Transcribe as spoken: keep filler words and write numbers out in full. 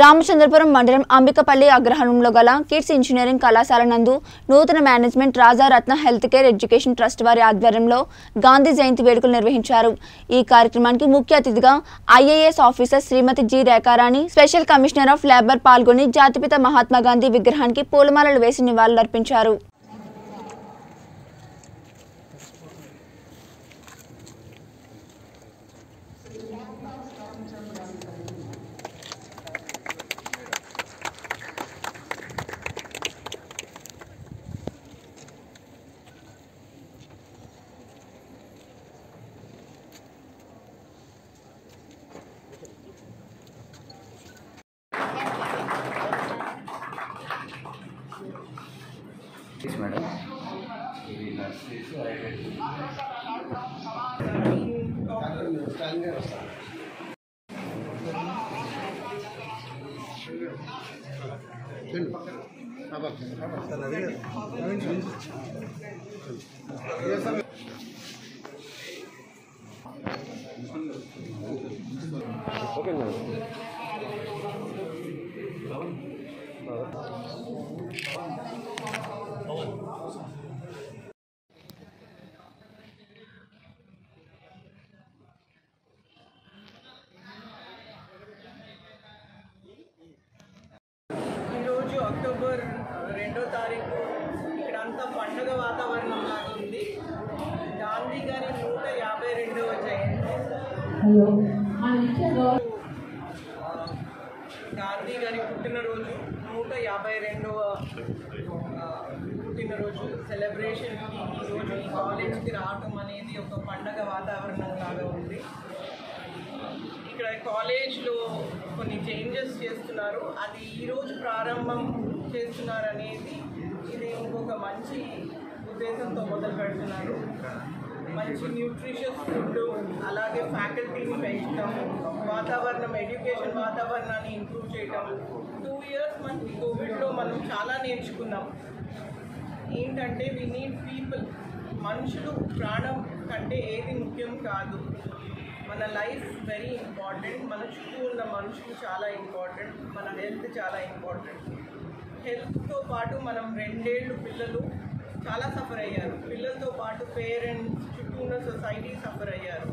రామచంద్రపురం మండలం అంబికాపల్లి అగ్రహణమలోగాలా kids engineering కళాశాల నందు నూతన management Raja Ratna healthcare education trust వారి ఆధ్వర్యంలో గాంధీ జయంతి వేడుకలు నిర్వహించారు। ఈ కార్యక్రమానికి ముఖ్య అతిథిగా IAS officer Shrimati G Rekharani, special commissioner of labour పాల్గొని జాతిపిత మహాత్మా గాంధీ విగ్రహానికి పూలమాలలు వేసి నివాళులర్పించారు। मैडम ओके मैडम अक्टोबर रेंडो तारीख इकड़ंत पंडुग वातावरण गांधी गारी नूट याबे रेंडो गांधी गारी पुट्टिन रोजु नूट याबे रेंडो पुट्टिन रोजु सेलब्रेशन कॉलेज की रावटम अनेदी ओक पंडुग वातावरण लागा उंदी। ఇక్కడ కాలేజ్ లో కొన్ని చేంజెస్ చేస్తున్నారు, అది ఈ రోజు ప్రారంభం చేస్తున్నారు అనేది ఇది ఇంకొక మంచి ఉద్దేశంతో మొదలు పెడుతున్నారు। మంచి న్యూట్రిషియస్ ఫుడ్, అలాగే ఫ్యాకల్టీని పెంచడం, వాతావరణం ఎడ్యుకేషన్ వాతావరణాన్ని ఇంప్రూవ్ చేయడం। టూ ఇయర్స్ మనకి కోవిడ్లో మనం చాలా నేర్చుకున్నాం ఏంటంటే వి నీడ్ పీపుల్, మనుషులు ప్రాణం కంటే ఏది ముఖ్యం కాదు, మన లైఫ్ వెరీ ఇంపార్టెంట్, మన చుట్టూ ఉన్న మనుషులు చాలా ఇంపార్టెంట్, మన హెల్త్ చాలా ఇంపార్టెంట్। హెల్త్తో పాటు మనం రెండేళ్ళు పిల్లలు చాలా సఫర్ అయ్యారు, పిల్లలతో పాటు పేరెంట్స్ చుట్టూ ఉన్న సొసైటీ సఫర్ అయ్యారు।